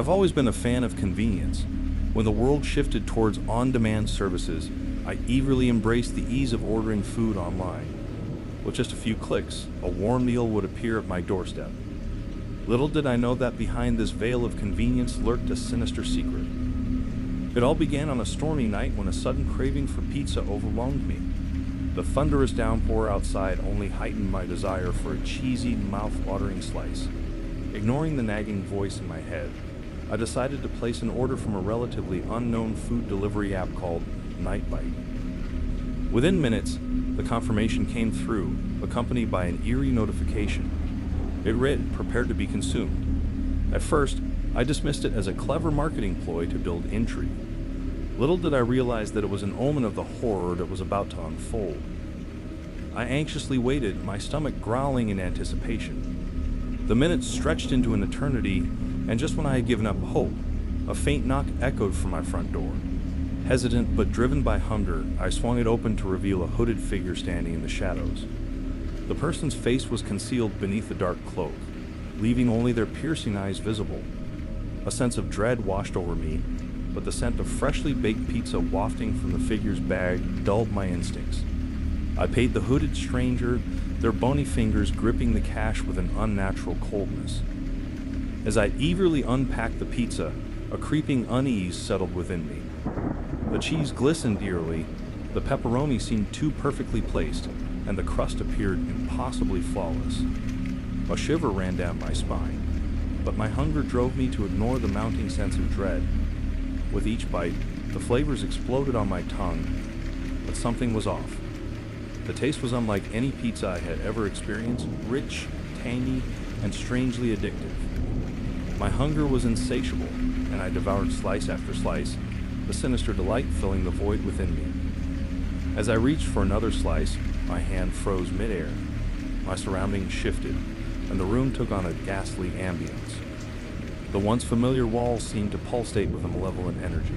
I've always been a fan of convenience. When the world shifted towards on-demand services, I eagerly embraced the ease of ordering food online. With just a few clicks, a warm meal would appear at my doorstep. Little did I know that behind this veil of convenience lurked a sinister secret. It all began on a stormy night when a sudden craving for pizza overwhelmed me. The thunderous downpour outside only heightened my desire for a cheesy, mouth-watering slice. Ignoring the nagging voice in my head, I decided to place an order from a relatively unknown food delivery app called Night Bite. Within minutes, the confirmation came through, accompanied by an eerie notification. It read, "Prepared to be consumed." At first, I dismissed it as a clever marketing ploy to build intrigue. Little did I realize that it was an omen of the horror that was about to unfold. I anxiously waited, my stomach growling in anticipation. The minutes stretched into an eternity, and just when I had given up hope, a faint knock echoed from my front door. Hesitant but driven by hunger, I swung it open to reveal a hooded figure standing in the shadows. The person's face was concealed beneath a dark cloak, leaving only their piercing eyes visible. A sense of dread washed over me, but the scent of freshly baked pizza wafting from the figure's bag dulled my instincts. I paid the hooded stranger, their bony fingers gripping the cash with an unnatural coldness. As I eagerly unpacked the pizza, a creeping unease settled within me. The cheese glistened eerily, the pepperoni seemed too perfectly placed, and the crust appeared impossibly flawless. A shiver ran down my spine, but my hunger drove me to ignore the mounting sense of dread. With each bite, the flavors exploded on my tongue, but something was off. The taste was unlike any pizza I had ever experienced, rich, tangy, and strangely addictive. My hunger was insatiable, and I devoured slice after slice, the sinister delight filling the void within me. As I reached for another slice, my hand froze midair. My surroundings shifted, and the room took on a ghastly ambience. The once familiar walls seemed to pulsate with a malevolent energy.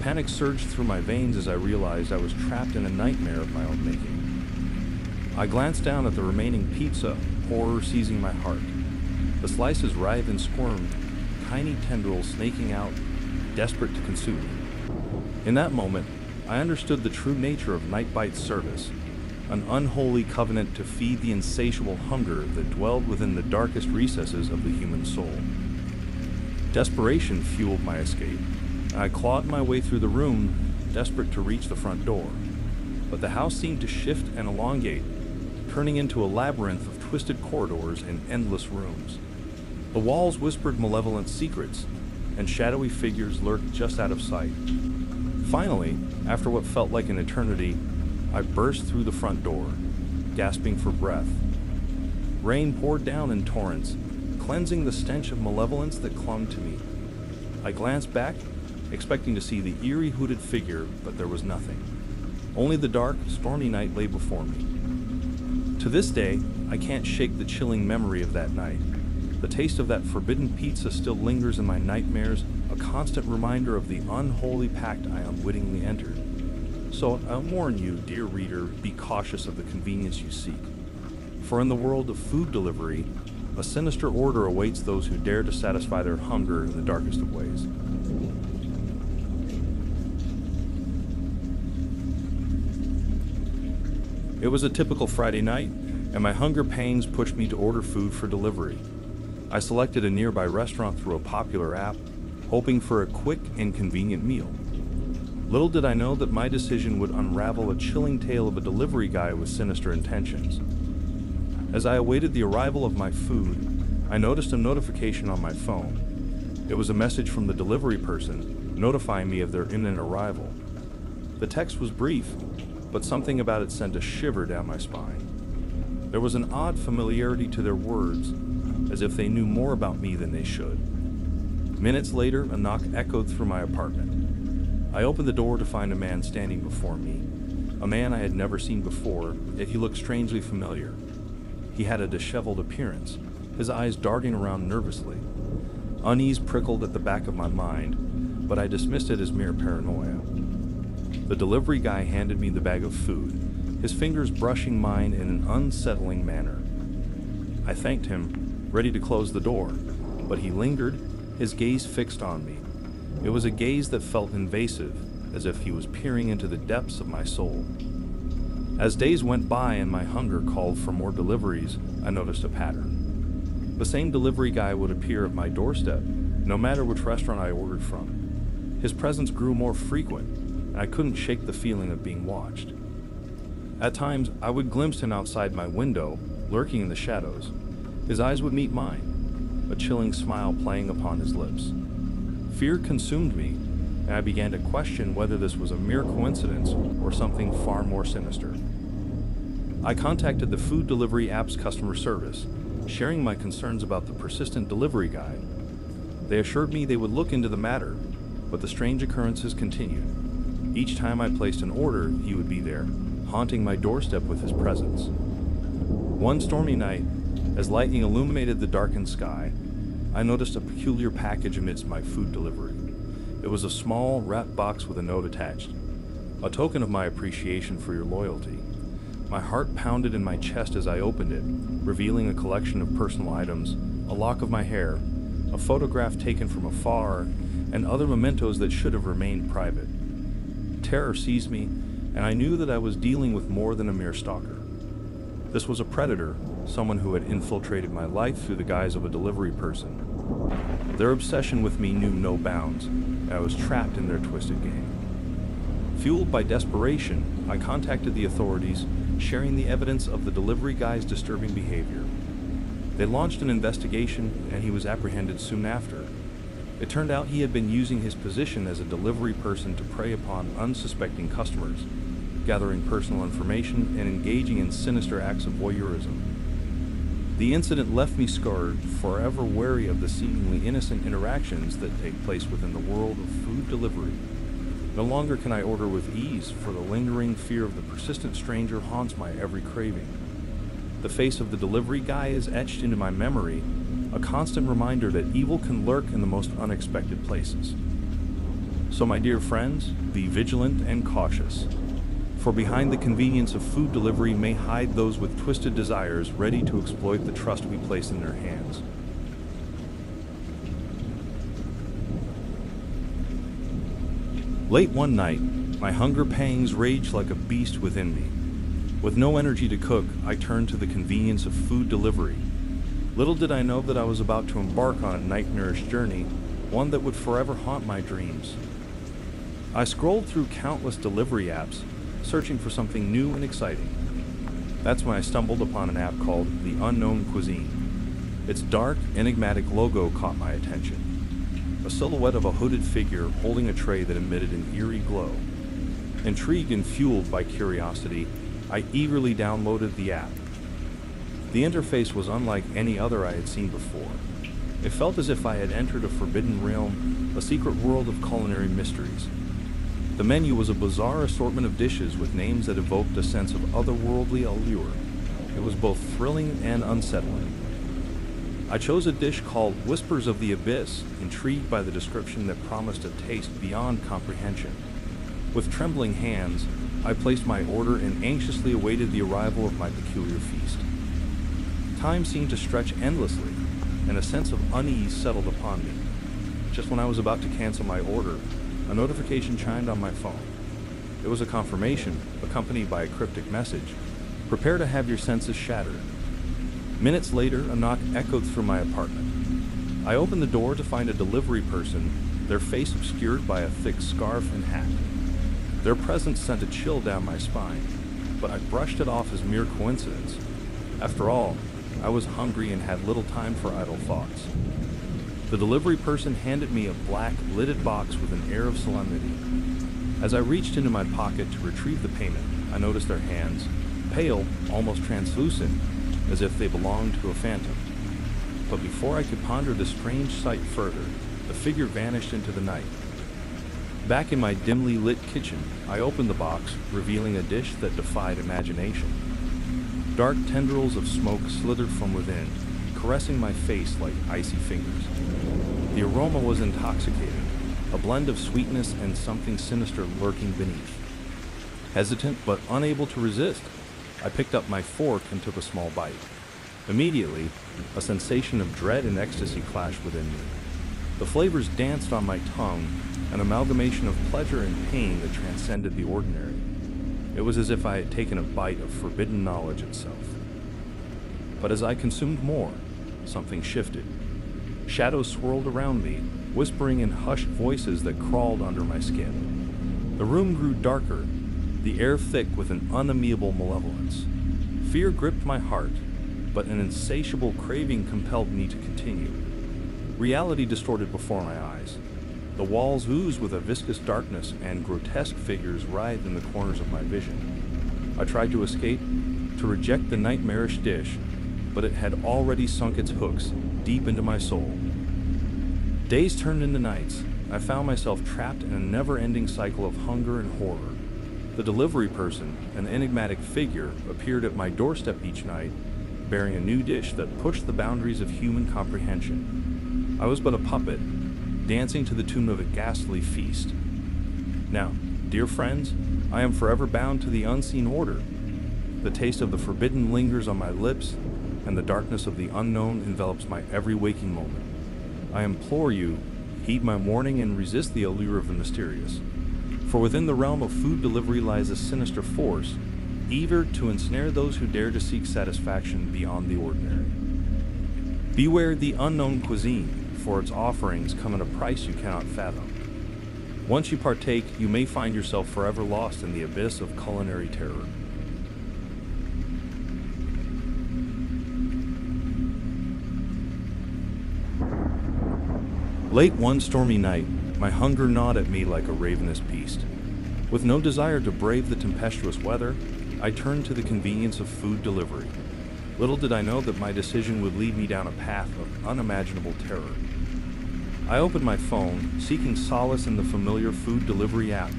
Panic surged through my veins as I realized I was trapped in a nightmare of my own making. I glanced down at the remaining pizza, horror seizing my heart. The slices writhed and squirmed, tiny tendrils snaking out, desperate to consume me. In that moment, I understood the true nature of Night Bite's service, an unholy covenant to feed the insatiable hunger that dwelled within the darkest recesses of the human soul. Desperation fueled my escape, and I clawed my way through the room, desperate to reach the front door. But the house seemed to shift and elongate, turning into a labyrinth of twisted corridors and endless rooms. The walls whispered malevolent secrets, and shadowy figures lurked just out of sight. Finally, after what felt like an eternity, I burst through the front door, gasping for breath. Rain poured down in torrents, cleansing the stench of malevolence that clung to me. I glanced back, expecting to see the eerie hooded figure, but there was nothing. Only the dark, stormy night lay before me. To this day, I can't shake the chilling memory of that night. The taste of that forbidden pizza still lingers in my nightmares, a constant reminder of the unholy pact I unwittingly entered. So I warn you, dear reader, be cautious of the convenience you seek. For in the world of food delivery, a sinister order awaits those who dare to satisfy their hunger in the darkest of ways. It was a typical Friday night, and my hunger pangs pushed me to order food for delivery. I selected a nearby restaurant through a popular app, hoping for a quick and convenient meal. Little did I know that my decision would unravel a chilling tale of a delivery guy with sinister intentions. As I awaited the arrival of my food, I noticed a notification on my phone. It was a message from the delivery person, notifying me of their imminent arrival. The text was brief, but something about it sent a shiver down my spine. There was an odd familiarity to their words, as if they knew more about me than they should. Minutes later, a knock echoed through my apartment. I opened the door to find a man standing before me, a man I had never seen before, yet he looked strangely familiar. He had a disheveled appearance, his eyes darting around nervously. Unease prickled at the back of my mind, but I dismissed it as mere paranoia. The delivery guy handed me the bag of food, his fingers brushing mine in an unsettling manner. I thanked him, ready to close the door, but he lingered, his gaze fixed on me. It was a gaze that felt invasive, as if he was peering into the depths of my soul. As days went by and my hunger called for more deliveries, I noticed a pattern. The same delivery guy would appear at my doorstep, no matter which restaurant I ordered from. His presence grew more frequent, and I couldn't shake the feeling of being watched. At times, I would glimpse him outside my window, lurking in the shadows. His eyes would meet mine, a chilling smile playing upon his lips. Fear consumed me, and I began to question whether this was a mere coincidence or something far more sinister. I contacted the food delivery app's customer service, sharing my concerns about the persistent delivery guy. They assured me they would look into the matter, but the strange occurrences continued. Each time I placed an order, he would be there, haunting my doorstep with his presence. One stormy night, as lightning illuminated the darkened sky, I noticed a peculiar package amidst my food delivery. It was a small, wrapped box with a note attached, a token of my appreciation for your loyalty. My heart pounded in my chest as I opened it, revealing a collection of personal items, a lock of my hair, a photograph taken from afar, and other mementos that should have remained private. Terror seized me, and I knew that I was dealing with more than a mere stalker. This was a predator, someone who had infiltrated my life through the guise of a delivery person. Their obsession with me knew no bounds, and I was trapped in their twisted game. Fueled by desperation, I contacted the authorities, sharing the evidence of the delivery guy's disturbing behavior. They launched an investigation, and he was apprehended soon after. It turned out he had been using his position as a delivery person to prey upon unsuspecting customers, gathering personal information and engaging in sinister acts of voyeurism. The incident left me scarred, forever wary of the seemingly innocent interactions that take place within the world of food delivery. No longer can I order with ease, for the lingering fear of the persistent stranger haunts my every craving. The face of the delivery guy is etched into my memory, a constant reminder that evil can lurk in the most unexpected places. So, my dear friends, be vigilant and cautious, for behind the convenience of food delivery may hide those with twisted desires ready to exploit the trust we place in their hands. Late one night, my hunger pangs raged like a beast within me. With no energy to cook, I turned to the convenience of food delivery. Little did I know that I was about to embark on a nightmarish journey, one that would forever haunt my dreams. I scrolled through countless delivery apps, searching for something new and exciting. That's when I stumbled upon an app called The Unknown Cuisine. Its dark, enigmatic logo caught my attention, a silhouette of a hooded figure holding a tray that emitted an eerie glow. Intrigued and fueled by curiosity, I eagerly downloaded the app. The interface was unlike any other I had seen before. It felt as if I had entered a forbidden realm, a secret world of culinary mysteries. The menu was a bizarre assortment of dishes with names that evoked a sense of otherworldly allure. It was both thrilling and unsettling. I chose a dish called Whispers of the Abyss, intrigued by the description that promised a taste beyond comprehension. With trembling hands, I placed my order and anxiously awaited the arrival of my peculiar feast. Time seemed to stretch endlessly, and a sense of unease settled upon me. Just when I was about to cancel my order, a notification chimed on my phone. It was a confirmation, accompanied by a cryptic message: "Prepare to have your senses shattered." Minutes later, a knock echoed through my apartment. I opened the door to find a delivery person, their face obscured by a thick scarf and hat. Their presence sent a chill down my spine, but I brushed it off as mere coincidence. After all, I was hungry and had little time for idle thoughts. The delivery person handed me a black, lidded box with an air of solemnity. As I reached into my pocket to retrieve the payment, I noticed their hands, pale, almost translucent, as if they belonged to a phantom. But before I could ponder the strange sight further, the figure vanished into the night. Back in my dimly lit kitchen, I opened the box, revealing a dish that defied imagination. Dark tendrils of smoke slithered from within, caressing my face like icy fingers. The aroma was intoxicating, a blend of sweetness and something sinister lurking beneath. Hesitant but unable to resist, I picked up my fork and took a small bite. Immediately, a sensation of dread and ecstasy clashed within me. The flavors danced on my tongue, an amalgamation of pleasure and pain that transcended the ordinary. It was as if I had taken a bite of forbidden knowledge itself. But as I consumed more, something shifted. Shadows swirled around me, whispering in hushed voices that crawled under my skin. The room grew darker, the air thick with an unamiable malevolence. Fear gripped my heart, but an insatiable craving compelled me to continue. Reality distorted before my eyes. The walls oozed with a viscous darkness, and grotesque figures writhed in the corners of my vision. I tried to escape, to reject the nightmarish dish, but it had already sunk its hooks deep into my soul. Days turned into nights. I found myself trapped in a never-ending cycle of hunger and horror. The delivery person, an enigmatic figure, appeared at my doorstep each night, bearing a new dish that pushed the boundaries of human comprehension. I was but a puppet, dancing to the tune of a ghastly feast. Now, dear friends, I am forever bound to the unseen order. The taste of the forbidden lingers on my lips, and the darkness of the unknown envelops my every waking moment. I implore you, heed my warning and resist the allure of the mysterious. For within the realm of food delivery lies a sinister force, eager to ensnare those who dare to seek satisfaction beyond the ordinary. Beware the unknown cuisine, for its offerings come at a price you cannot fathom. Once you partake, you may find yourself forever lost in the abyss of culinary terror. Late one stormy night, my hunger gnawed at me like a ravenous beast. With no desire to brave the tempestuous weather, I turned to the convenience of food delivery. Little did I know that my decision would lead me down a path of unimaginable terror. I opened my phone, seeking solace in the familiar food delivery app.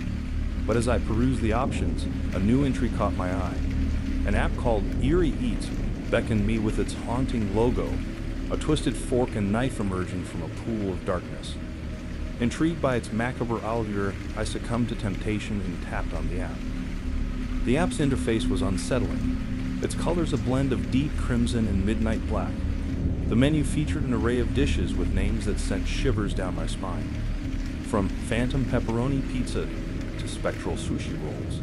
But as I perused the options, a new entry caught my eye. An app called Eerie Eats beckoned me with its haunting logo, a twisted fork and knife emerging from a pool of darkness. Intrigued by its macabre allure, I succumbed to temptation and tapped on the app. The app's interface was unsettling, its colors a blend of deep crimson and midnight black. The menu featured an array of dishes with names that sent shivers down my spine, from phantom pepperoni pizza to spectral sushi rolls.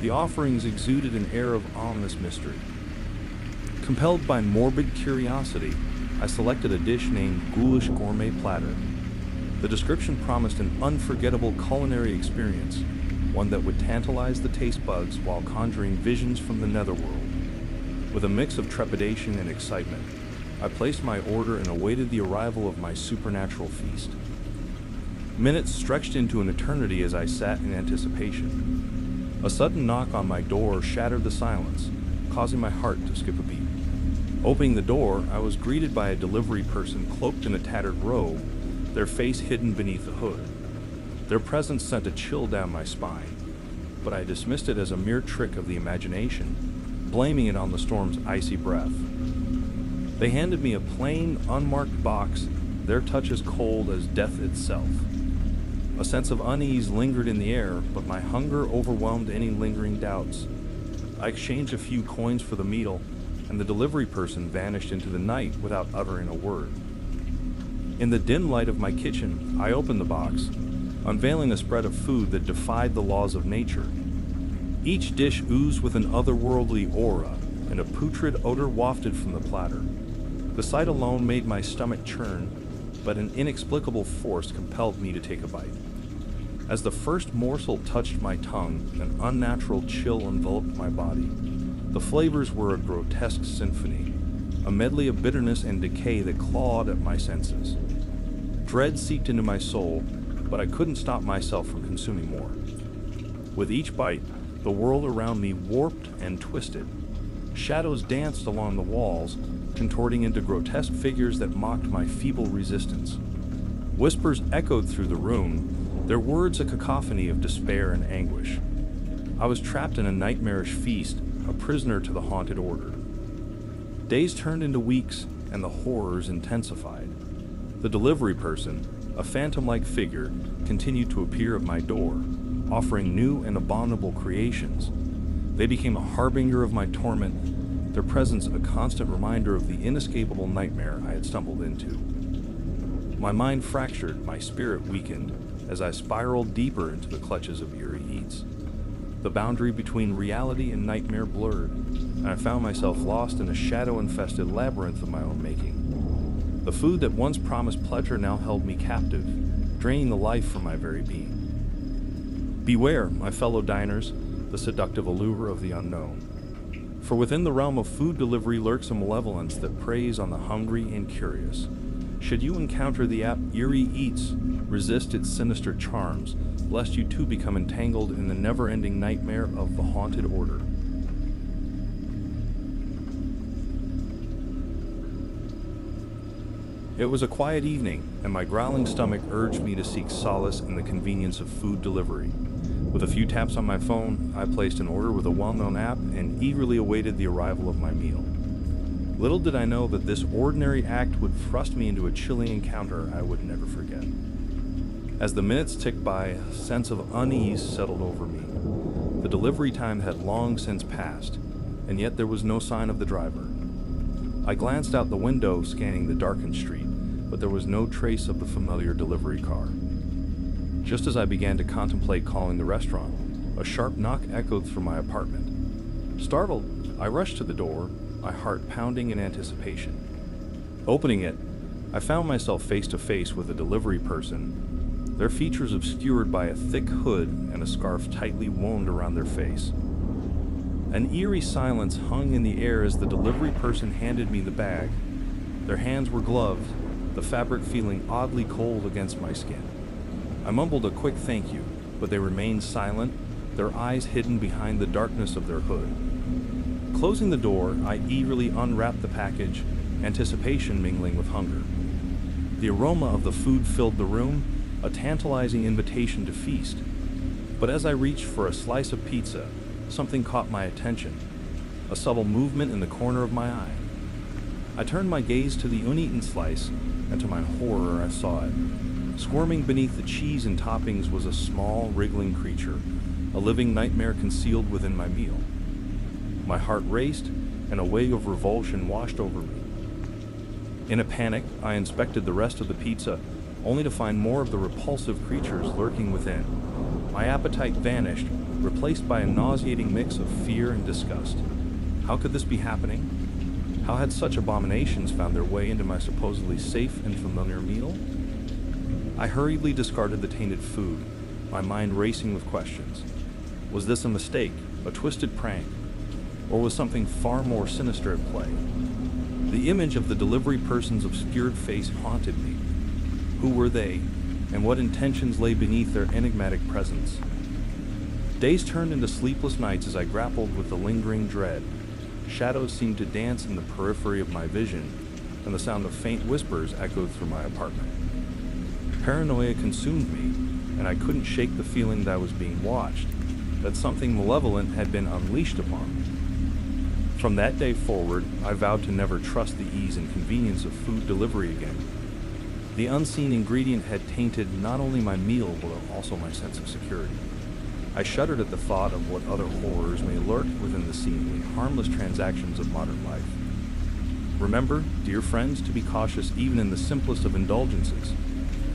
The offerings exuded an air of ominous mystery. Compelled by morbid curiosity, I selected a dish named Ghoulish Gourmet Platter. The description promised an unforgettable culinary experience, one that would tantalize the taste buds while conjuring visions from the netherworld. With a mix of trepidation and excitement, I placed my order and awaited the arrival of my supernatural feast. Minutes stretched into an eternity as I sat in anticipation. A sudden knock on my door shattered the silence, causing my heart to skip a beat. Opening the door, I was greeted by a delivery person cloaked in a tattered robe, their face hidden beneath the hood. Their presence sent a chill down my spine, but I dismissed it as a mere trick of the imagination, blaming it on the storm's icy breath. They handed me a plain, unmarked box, their touch as cold as death itself. A sense of unease lingered in the air, but my hunger overwhelmed any lingering doubts. I exchanged a few coins for the meal, and the delivery person vanished into the night without uttering a word. In the dim light of my kitchen, I opened the box, unveiling a spread of food that defied the laws of nature. Each dish oozed with an otherworldly aura, and a putrid odor wafted from the platter. The sight alone made my stomach churn, but an inexplicable force compelled me to take a bite. As the first morsel touched my tongue, an unnatural chill enveloped my body. The flavors were a grotesque symphony, a medley of bitterness and decay that clawed at my senses. Dread seeped into my soul, but I couldn't stop myself from consuming more. With each bite, the world around me warped and twisted. Shadows danced along the walls, contorting into grotesque figures that mocked my feeble resistance. Whispers echoed through the room, their words a cacophony of despair and anguish. I was trapped in a nightmarish feast, a prisoner to the haunted order. Days turned into weeks, and the horrors intensified. The delivery person, a phantom-like figure, continued to appear at my door, offering new and abominable creations. They became a harbinger of my torment, their presence a constant reminder of the inescapable nightmare I had stumbled into. My mind fractured, my spirit weakened, as I spiraled deeper into the clutches of Eerie Eats. The boundary between reality and nightmare blurred, and I found myself lost in a shadow-infested labyrinth of my own making. The food that once promised pleasure now held me captive, draining the life from my very being. Beware, my fellow diners, the seductive allure of the unknown. For within the realm of food delivery lurks a malevolence that preys on the hungry and curious. Should you encounter the app Eerie Eats, resist its sinister charms, lest you too become entangled in the never-ending nightmare of the haunted order. It was a quiet evening, and my growling stomach urged me to seek solace in the convenience of food delivery. With a few taps on my phone, I placed an order with a well-known app and eagerly awaited the arrival of my meal. Little did I know that this ordinary act would thrust me into a chilling encounter I would never forget. As the minutes ticked by, a sense of unease settled over me. The delivery time had long since passed, and yet there was no sign of the driver. I glanced out the window, scanning the darkened street, but there was no trace of the familiar delivery car. Just as I began to contemplate calling the restaurant, a sharp knock echoed from my apartment. Startled, I rushed to the door, my heart pounding in anticipation. Opening it, I found myself face to face with a delivery person, their features obscured by a thick hood and a scarf tightly wound around their face. An eerie silence hung in the air as the delivery person handed me the bag. Their hands were gloved, the fabric feeling oddly cold against my skin. I mumbled a quick thank you, but they remained silent, their eyes hidden behind the darkness of their hood. Closing the door, I eagerly unwrapped the package, anticipation mingling with hunger. The aroma of the food filled the room, a tantalizing invitation to feast. But as I reached for a slice of pizza, something caught my attention, a subtle movement in the corner of my eye. I turned my gaze to the uneaten slice, and to my horror, I saw it. Squirming beneath the cheese and toppings was a small, wriggling creature, a living nightmare concealed within my meal. My heart raced, and a wave of revulsion washed over me. In a panic, I inspected the rest of the pizza, only to find more of the repulsive creatures lurking within. My appetite vanished, replaced by a nauseating mix of fear and disgust. How could this be happening? How had such abominations found their way into my supposedly safe and familiar meal? I hurriedly discarded the tainted food, my mind racing with questions. Was this a mistake, a twisted prank? Or was something far more sinister at play? The image of the delivery person's obscured face haunted me. Who were they, and what intentions lay beneath their enigmatic presence? Days turned into sleepless nights as I grappled with the lingering dread. Shadows seemed to dance in the periphery of my vision, and the sound of faint whispers echoed through my apartment. Paranoia consumed me, and I couldn't shake the feeling that I was being watched, that something malevolent had been unleashed upon me. From that day forward, I vowed to never trust the ease and convenience of food delivery again. The unseen ingredient had tainted not only my meal, but also my sense of security. I shuddered at the thought of what other horrors may lurk within the seemingly harmless transactions of modern life. Remember, dear friends, to be cautious even in the simplest of indulgences,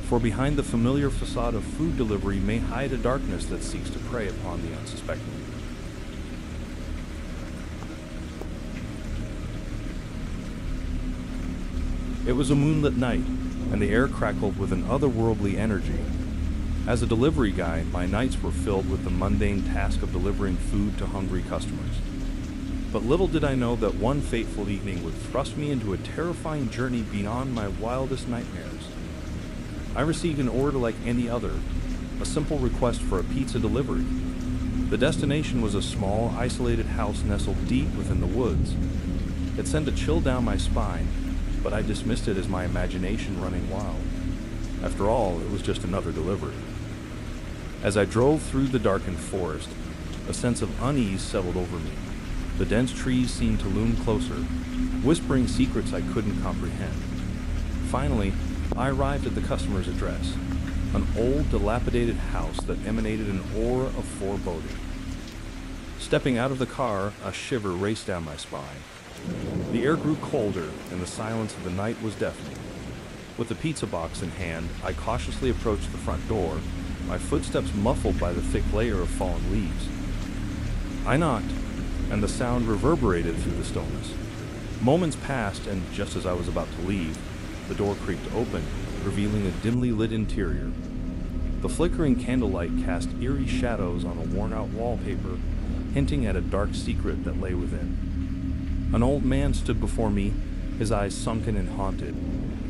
for behind the familiar facade of food delivery may hide a darkness that seeks to prey upon the unsuspecting. It was a moonlit night, and the air crackled with an otherworldly energy. As a delivery guy, my nights were filled with the mundane task of delivering food to hungry customers. But little did I know that one fateful evening would thrust me into a terrifying journey beyond my wildest nightmares. I received an order like any other, a simple request for a pizza delivery. The destination was a small, isolated house nestled deep within the woods. It sent a chill down my spine, but I dismissed it as my imagination running wild. After all, it was just another delivery. As I drove through the darkened forest, a sense of unease settled over me. The dense trees seemed to loom closer, whispering secrets I couldn't comprehend. Finally, I arrived at the customer's address, an old, dilapidated house that emanated an aura of foreboding. Stepping out of the car, a shiver raced down my spine. The air grew colder, and the silence of the night was deafening. With the pizza box in hand, I cautiously approached the front door, my footsteps muffled by the thick layer of fallen leaves. I knocked, and the sound reverberated through the stillness. Moments passed, and just as I was about to leave, the door creaked open, revealing a dimly lit interior. The flickering candlelight cast eerie shadows on a worn-out wallpaper, hinting at a dark secret that lay within. An old man stood before me, his eyes sunken and haunted.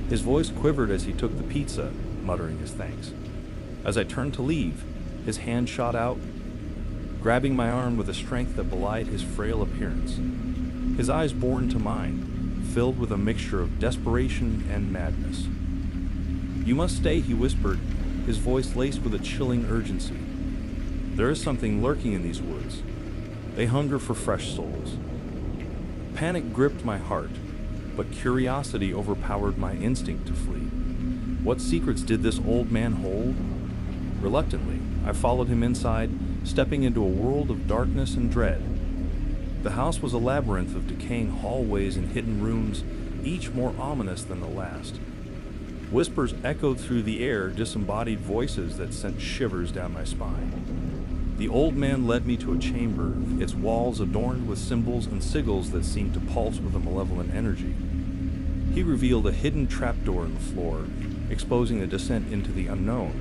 His voice quivered as he took the pizza, muttering his thanks. As I turned to leave, his hand shot out, grabbing my arm with a strength that belied his frail appearance. His eyes bored into mine, filled with a mixture of desperation and madness. "You must stay," he whispered, his voice laced with a chilling urgency. "There is something lurking in these woods. They hunger for fresh souls." Panic gripped my heart, but curiosity overpowered my instinct to flee. What secrets did this old man hold? Reluctantly, I followed him inside, stepping into a world of darkness and dread. The house was a labyrinth of decaying hallways and hidden rooms, each more ominous than the last. Whispers echoed through the air, disembodied voices that sent shivers down my spine. The old man led me to a chamber, its walls adorned with symbols and sigils that seemed to pulse with a malevolent energy. He revealed a hidden trapdoor in the floor, exposing a descent into the unknown.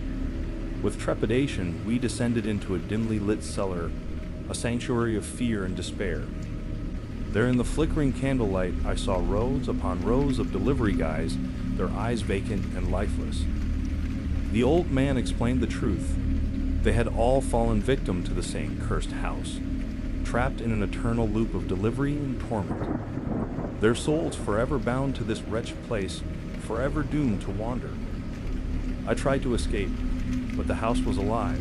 With trepidation, we descended into a dimly lit cellar, a sanctuary of fear and despair. There in the flickering candlelight, I saw rows upon rows of delivery guys, their eyes vacant and lifeless. The old man explained the truth. They had all fallen victim to the same cursed house, trapped in an eternal loop of delivery and torment. Their souls forever bound to this wretched place, forever doomed to wander. I tried to escape, but the house was alive,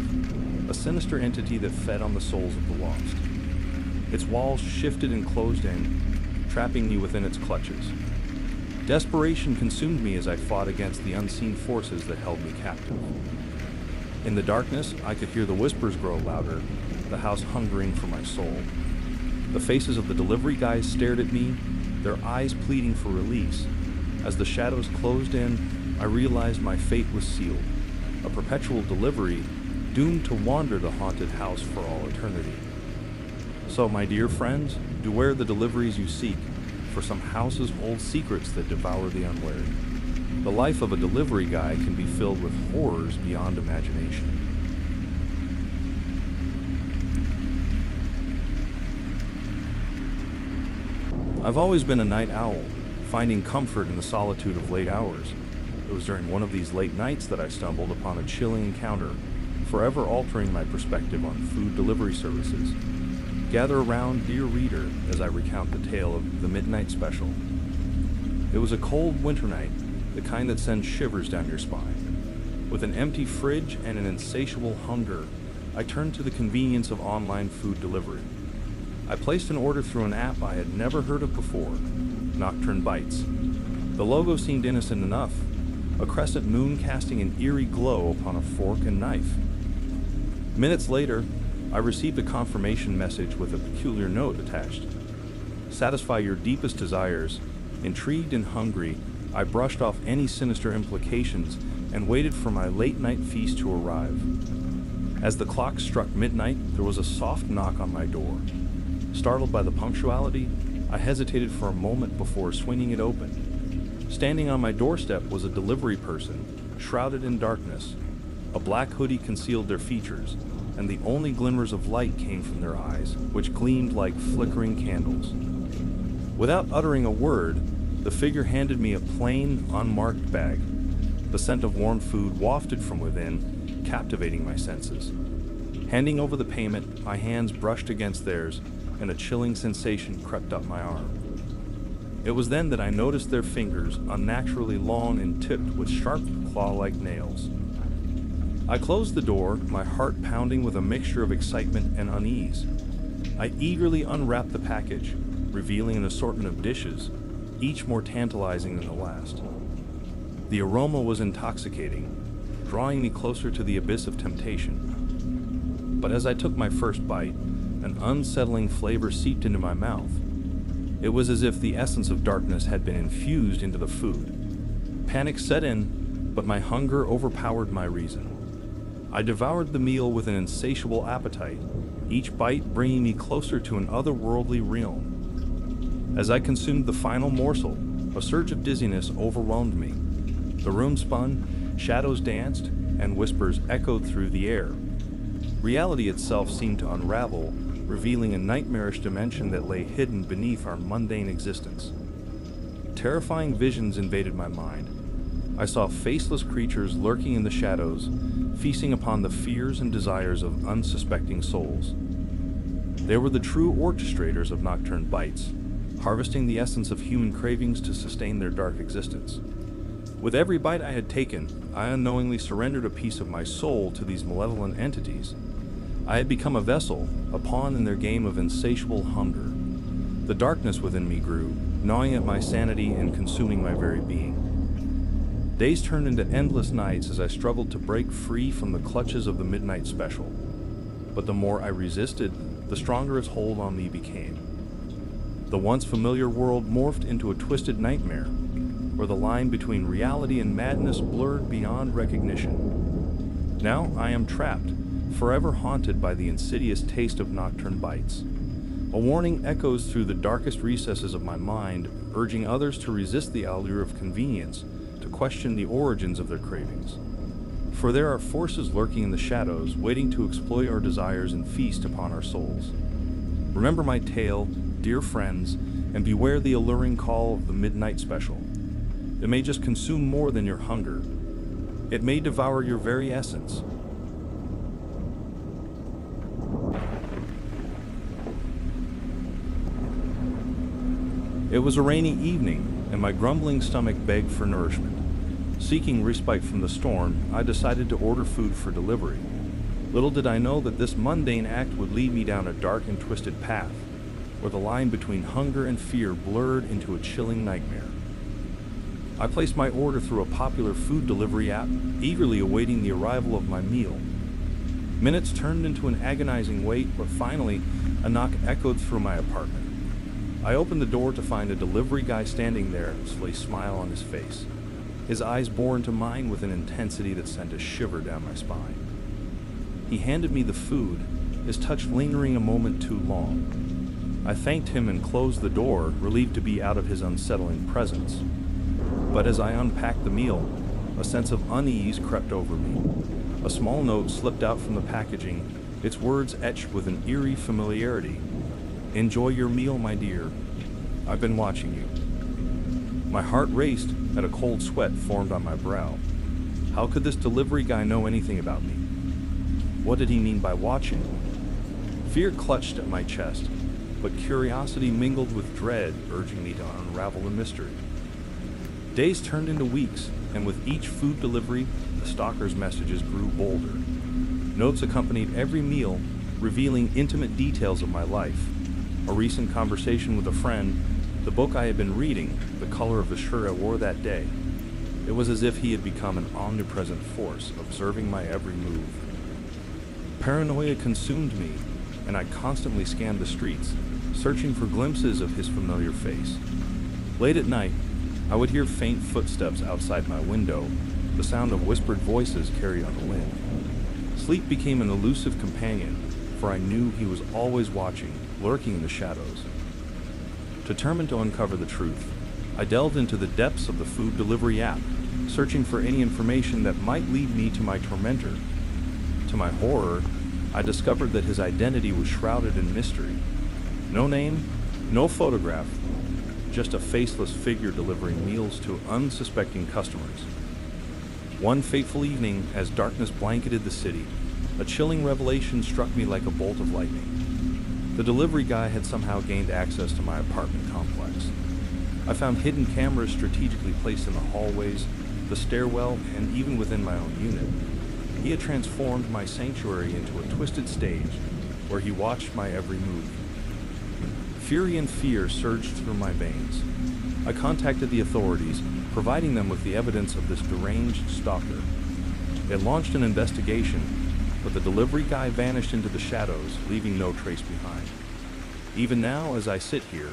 a sinister entity that fed on the souls of the lost. Its walls shifted and closed in, trapping me within its clutches. Desperation consumed me as I fought against the unseen forces that held me captive. In the darkness, I could hear the whispers grow louder, the house hungering for my soul. The faces of the delivery guys stared at me, their eyes pleading for release. As the shadows closed in, I realized my fate was sealed, a perpetual delivery, doomed to wander the haunted house for all eternity. So, my dear friends, beware the deliveries you seek, for some houses hold secrets that devour the unwary. The life of a delivery guy can be filled with horrors beyond imagination. I've always been a night owl, finding comfort in the solitude of late hours. It was during one of these late nights that I stumbled upon a chilling encounter, forever altering my perspective on food delivery services. Gather around, dear reader, as I recount the tale of the Midnight Special. It was a cold winter night, the kind that sends shivers down your spine. With an empty fridge and an insatiable hunger, I turned to the convenience of online food delivery. I placed an order through an app I had never heard of before, Nocturne Bites. The logo seemed innocent enough, a crescent moon casting an eerie glow upon a fork and knife. Minutes later, I received a confirmation message with a peculiar note attached. "Satisfy your deepest desires." Intrigued and hungry, I brushed off any sinister implications and waited for my late-night feast to arrive. As the clock struck midnight, there was a soft knock on my door. Startled by the punctuality, I hesitated for a moment before swinging it open. Standing on my doorstep was a delivery person, shrouded in darkness. A black hoodie concealed their features, and the only glimmers of light came from their eyes, which gleamed like flickering candles. Without uttering a word, the figure handed me a plain, unmarked bag. The scent of warm food wafted from within, captivating my senses. Handing over the payment, my hands brushed against theirs, and a chilling sensation crept up my arm. It was then that I noticed their fingers, unnaturally long and tipped with sharp, claw-like nails. I closed the door, my heart pounding with a mixture of excitement and unease. I eagerly unwrapped the package, revealing an assortment of dishes, each more tantalizing than the last. The aroma was intoxicating, drawing me closer to the abyss of temptation. But as I took my first bite, an unsettling flavor seeped into my mouth. It was as if the essence of darkness had been infused into the food. Panic set in, but my hunger overpowered my reason. I devoured the meal with an insatiable appetite, each bite bringing me closer to an otherworldly realm. As I consumed the final morsel, a surge of dizziness overwhelmed me. The room spun, shadows danced, and whispers echoed through the air. Reality itself seemed to unravel, revealing a nightmarish dimension that lay hidden beneath our mundane existence. Terrifying visions invaded my mind. I saw faceless creatures lurking in the shadows, feasting upon the fears and desires of unsuspecting souls. They were the true orchestrators of Nocturne Bites, harvesting the essence of human cravings to sustain their dark existence. With every bite I had taken, I unknowingly surrendered a piece of my soul to these malevolent entities. I had become a vessel, a pawn in their game of insatiable hunger. The darkness within me grew, gnawing at my sanity and consuming my very being. Days turned into endless nights as I struggled to break free from the clutches of the midnight special. But the more I resisted, the stronger its hold on me became. The once familiar world morphed into a twisted nightmare, where the line between reality and madness blurred beyond recognition. Now I am trapped, forever haunted by the insidious taste of Nocturne Bites. A warning echoes through the darkest recesses of my mind, urging others to resist the allure of convenience, to question the origins of their cravings. For there are forces lurking in the shadows, waiting to exploit our desires and feast upon our souls. Remember my tale, dear friends, and beware the alluring call of the midnight special. It may just consume more than your hunger. It may devour your very essence. It was a rainy evening, and my grumbling stomach begged for nourishment. Seeking respite from the storm, I decided to order food for delivery. Little did I know that this mundane act would lead me down a dark and twisted path, where the line between hunger and fear blurred into a chilling nightmare. I placed my order through a popular food delivery app, eagerly awaiting the arrival of my meal. Minutes turned into an agonizing wait, but finally, a knock echoed through my apartment. I opened the door to find a delivery guy standing there, a sleek smile on his face. His eyes bore into mine with an intensity that sent a shiver down my spine. He handed me the food, his touch lingering a moment too long. I thanked him and closed the door, relieved to be out of his unsettling presence. But as I unpacked the meal, a sense of unease crept over me. A small note slipped out from the packaging, its words etched with an eerie familiarity. "Enjoy your meal, my dear. I've been watching you." My heart raced, and a cold sweat formed on my brow. How could this delivery guy know anything about me? What did he mean by watching? Fear clutched at my chest, but curiosity mingled with dread, urging me to unravel the mystery. Days turned into weeks, and with each food delivery, the stalker's messages grew bolder. Notes accompanied every meal, revealing intimate details of my life. A recent conversation with a friend, the book I had been reading, the color of the shirt I wore that day. It was as if he had become an omnipresent force, observing my every move. Paranoia consumed me, and I constantly scanned the streets, searching for glimpses of his familiar face. Late at night, I would hear faint footsteps outside my window, the sound of whispered voices carried on the wind. Sleep became an elusive companion, for I knew he was always watching, lurking in the shadows. Determined to uncover the truth, I delved into the depths of the food delivery app, searching for any information that might lead me to my tormentor. To my horror, I discovered that his identity was shrouded in mystery. No name, no photograph, just a faceless figure delivering meals to unsuspecting customers. One fateful evening, as darkness blanketed the city, a chilling revelation struck me like a bolt of lightning. The delivery guy had somehow gained access to my apartment complex. I found hidden cameras strategically placed in the hallways, the stairwell, and even within my own unit. He had transformed my sanctuary into a twisted stage where he watched my every move. Fury and fear surged through my veins. I contacted the authorities, providing them with the evidence of this deranged stalker. They launched an investigation, but the delivery guy vanished into the shadows, leaving no trace behind. Even now, as I sit here,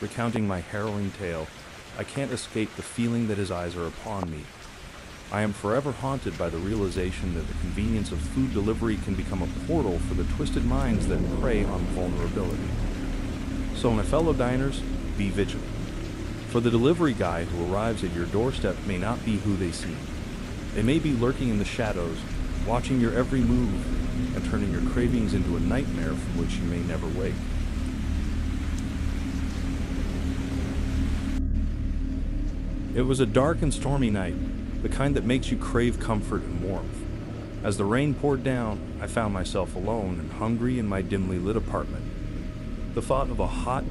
recounting my harrowing tale, I can't escape the feeling that his eyes are upon me. I am forever haunted by the realization that the convenience of food delivery can become a portal for the twisted minds that prey on vulnerability. So my fellow diners, be vigilant. For the delivery guy who arrives at your doorstep may not be who they seem. They may be lurking in the shadows, watching your every move, and turning your cravings into a nightmare from which you may never wake. It was a dark and stormy night, the kind that makes you crave comfort and warmth. As the rain poured down, I found myself alone and hungry in my dimly lit apartment. The thought of a hot,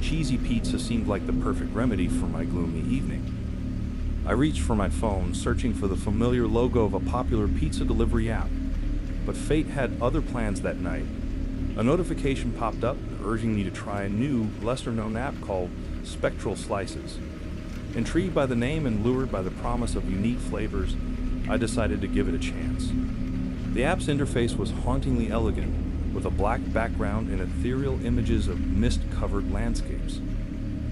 cheesy pizza seemed like the perfect remedy for my gloomy evening. I reached for my phone, searching for the familiar logo of a popular pizza delivery app. But fate had other plans that night. A notification popped up, urging me to try a new, lesser-known app called Spectral Slices. Intrigued by the name and lured by the promise of unique flavors, I decided to give it a chance. The app's interface was hauntingly elegant, with a black background and ethereal images of mist-covered landscapes.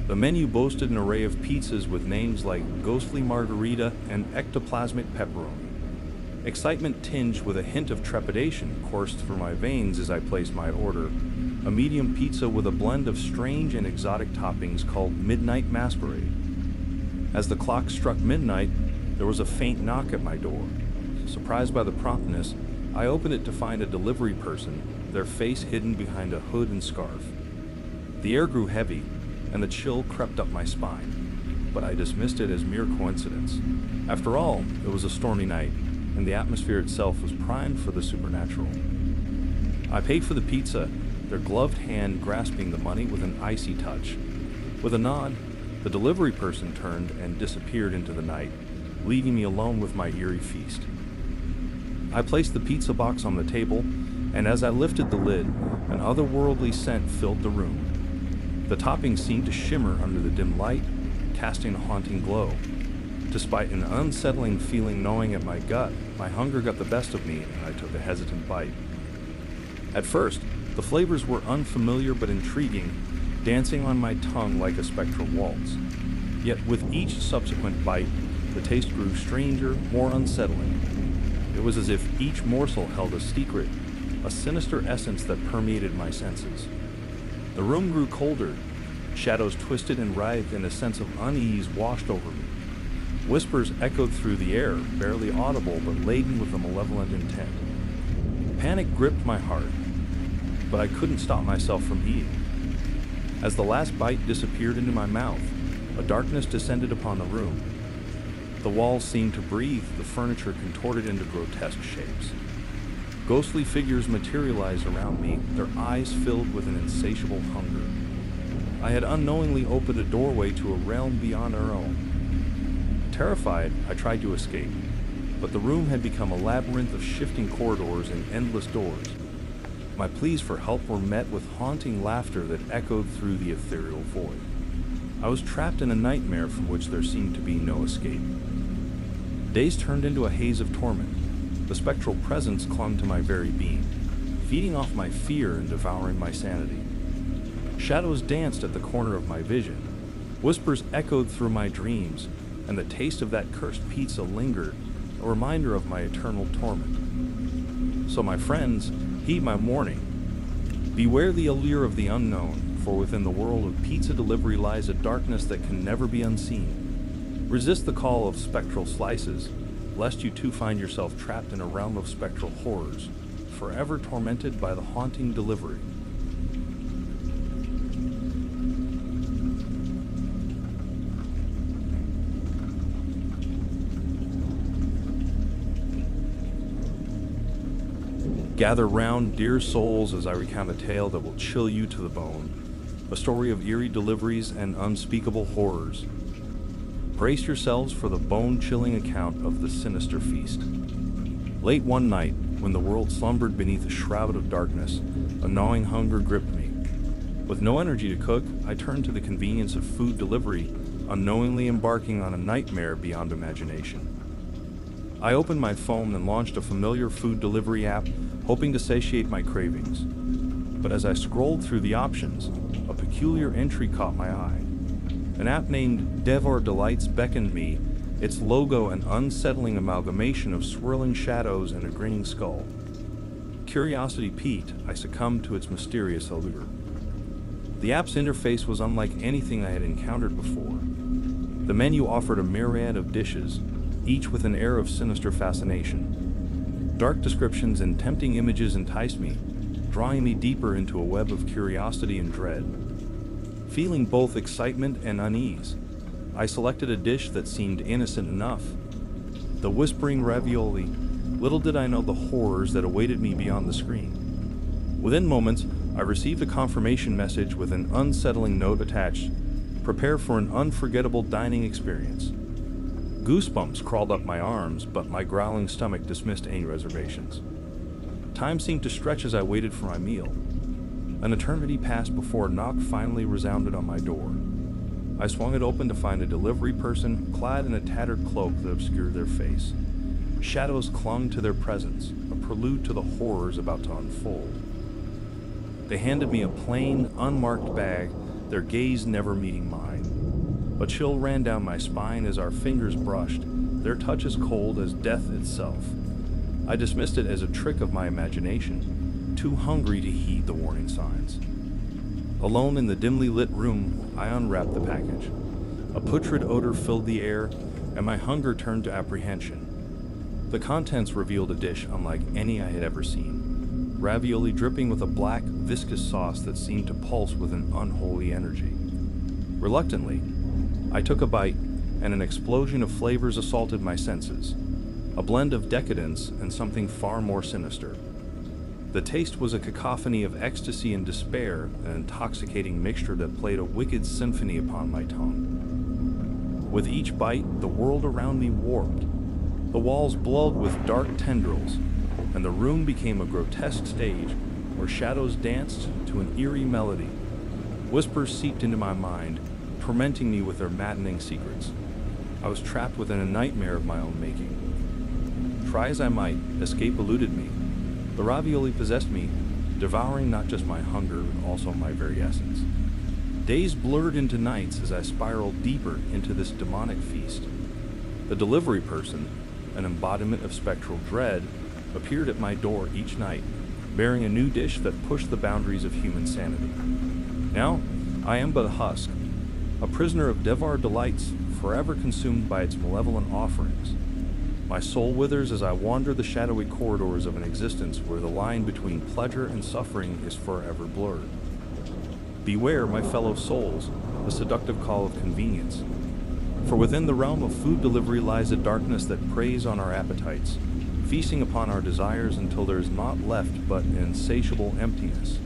The menu boasted an array of pizzas with names like Ghostly Margarita and Ectoplasmic Pepperoni. Excitement tinged with a hint of trepidation coursed through my veins as I placed my order, a medium pizza with a blend of strange and exotic toppings called Midnight Masquerade. As the clock struck midnight, there was a faint knock at my door. Surprised by the promptness, I opened it to find a delivery person, their face hidden behind a hood and scarf. The air grew heavy, and the chill crept up my spine, but I dismissed it as mere coincidence. After all, it was a stormy night, and the atmosphere itself was primed for the supernatural. I paid for the pizza, their gloved hand grasping the money with an icy touch. With a nod, the delivery person turned and disappeared into the night, leaving me alone with my eerie feast. I placed the pizza box on the table, and as I lifted the lid, an otherworldly scent filled the room. The toppings seemed to shimmer under the dim light, casting a haunting glow. Despite an unsettling feeling gnawing at my gut, my hunger got the best of me and I took a hesitant bite. At first, the flavors were unfamiliar but intriguing, dancing on my tongue like a spectral waltz. Yet with each subsequent bite, the taste grew stranger, more unsettling. It was as if each morsel held a secret, a sinister essence that permeated my senses. The room grew colder, shadows twisted and writhed, and a sense of unease washed over me. Whispers echoed through the air, barely audible but laden with a malevolent intent. Panic gripped my heart, but I couldn't stop myself from eating. As the last bite disappeared into my mouth, a darkness descended upon the room. The walls seemed to breathe, the furniture contorted into grotesque shapes. Ghostly figures materialized around me, their eyes filled with an insatiable hunger. I had unknowingly opened a doorway to a realm beyond our own. Terrified, I tried to escape, but the room had become a labyrinth of shifting corridors and endless doors. My pleas for help were met with haunting laughter that echoed through the ethereal void. I was trapped in a nightmare from which there seemed to be no escape. Days turned into a haze of torment. The spectral presence clung to my very being, feeding off my fear and devouring my sanity. Shadows danced at the corner of my vision. Whispers echoed through my dreams, and the taste of that cursed pizza lingered, a reminder of my eternal torment. So my friends, heed my warning. Beware the allure of the unknown, for within the world of pizza delivery lies a darkness that can never be unseen. Resist the call of spectral slices, lest you too find yourself trapped in a realm of spectral horrors, forever tormented by the haunting delivery. Gather round, dear souls, as I recount a tale that will chill you to the bone, a story of eerie deliveries and unspeakable horrors. Brace yourselves for the bone-chilling account of the sinister feast. Late one night, when the world slumbered beneath a shroud of darkness, a gnawing hunger gripped me. With no energy to cook, I turned to the convenience of food delivery, unknowingly embarking on a nightmare beyond imagination. I opened my phone and launched a familiar food delivery app, hoping to satiate my cravings. But as I scrolled through the options, a peculiar entry caught my eye. an app named Devour Delights beckoned me, its logo an unsettling amalgamation of swirling shadows and a grinning skull. Curiosity piqued, I succumbed to its mysterious allure. The app's interface was unlike anything I had encountered before. The menu offered a myriad of dishes, each with an air of sinister fascination. Dark descriptions and tempting images enticed me, drawing me deeper into a web of curiosity and dread. Feeling both excitement and unease, I selected a dish that seemed innocent enough. The whispering ravioli, little did I know the horrors that awaited me beyond the screen. Within moments, I received a confirmation message with an unsettling note attached, prepare for an unforgettable dining experience. Goosebumps crawled up my arms, but my growling stomach dismissed any reservations. Time seemed to stretch as I waited for my meal. An eternity passed before a knock finally resounded on my door. I swung it open to find a delivery person clad in a tattered cloak that obscured their face. Shadows clung to their presence, a prelude to the horrors about to unfold. They handed me a plain, unmarked bag, their gaze never meeting mine. A chill ran down my spine as our fingers brushed, their touch as cold as death itself. I dismissed it as a trick of my imagination, too hungry to heed the warning signs. Alone in the dimly lit room, I unwrapped the package. A putrid odor filled the air, and my hunger turned to apprehension. The contents revealed a dish unlike any I had ever seen. Ravioli dripping with a black, viscous sauce that seemed to pulse with an unholy energy. Reluctantly, I took a bite, and an explosion of flavors assaulted my senses. A blend of decadence and something far more sinister. The taste was a cacophony of ecstasy and despair, an intoxicating mixture that played a wicked symphony upon my tongue. With each bite, the world around me warped. The walls blowed with dark tendrils, and the room became a grotesque stage where shadows danced to an eerie melody. Whispers seeped into my mind, tormenting me with their maddening secrets. I was trapped within a nightmare of my own making. Try as I might, escape eluded me. The ravioli possessed me, devouring not just my hunger, but also my very essence. Days blurred into nights as I spiraled deeper into this demonic feast. The delivery person, an embodiment of spectral dread, appeared at my door each night, bearing a new dish that pushed the boundaries of human sanity. Now, I am but a husk, a prisoner of Devour Delights, forever consumed by its malevolent offerings. My soul withers as I wander the shadowy corridors of an existence where the line between pleasure and suffering is forever blurred. Beware, my fellow souls, the seductive call of convenience. For within the realm of food delivery lies a darkness that preys on our appetites, feasting upon our desires until there is naught left but an insatiable emptiness.